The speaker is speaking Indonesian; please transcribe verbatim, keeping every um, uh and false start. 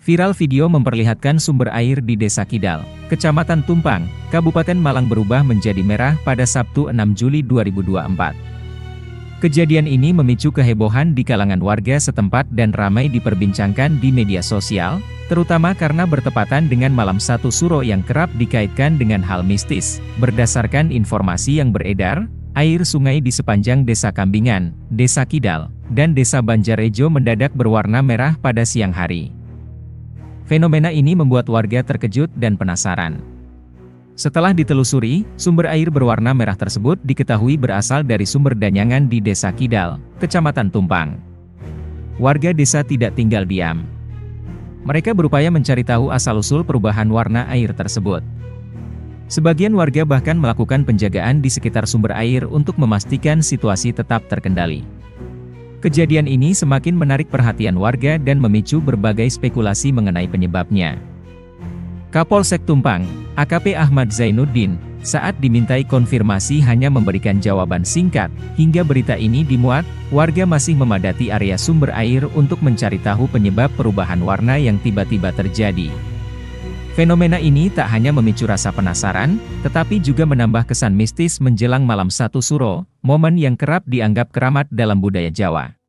Viral video memperlihatkan sumber air di Desa Kidal, Kecamatan Tumpang, Kabupaten Malang berubah menjadi merah pada Sabtu enam Juli dua ribu dua puluh empat. Kejadian ini memicu kehebohan di kalangan warga setempat dan ramai diperbincangkan di media sosial, terutama karena bertepatan dengan malam satu Suro yang kerap dikaitkan dengan hal mistis. Berdasarkan informasi yang beredar, air sungai di sepanjang Desa Kambingan, Desa Kidal, dan Desa Banjarejo mendadak berwarna merah pada siang hari. Fenomena ini membuat warga terkejut dan penasaran. Setelah ditelusuri, sumber air berwarna merah tersebut diketahui berasal dari sumber danyangan di Desa Kidal, Kecamatan Tumpang. Warga desa tidak tinggal diam. Mereka berupaya mencari tahu asal-usul perubahan warna air tersebut. Sebagian warga bahkan melakukan penjagaan di sekitar sumber air untuk memastikan situasi tetap terkendali. Kejadian ini semakin menarik perhatian warga dan memicu berbagai spekulasi mengenai penyebabnya. Kapolsek Tumpang, A K P Ahmad Zainuddin, saat dimintai konfirmasi hanya memberikan jawaban singkat. Hingga berita ini dimuat, warga masih memadati area sumber air untuk mencari tahu penyebab perubahan warna yang tiba-tiba terjadi. Fenomena ini tak hanya memicu rasa penasaran, tetapi juga menambah kesan mistis menjelang malam satu Suro, momen yang kerap dianggap keramat dalam budaya Jawa.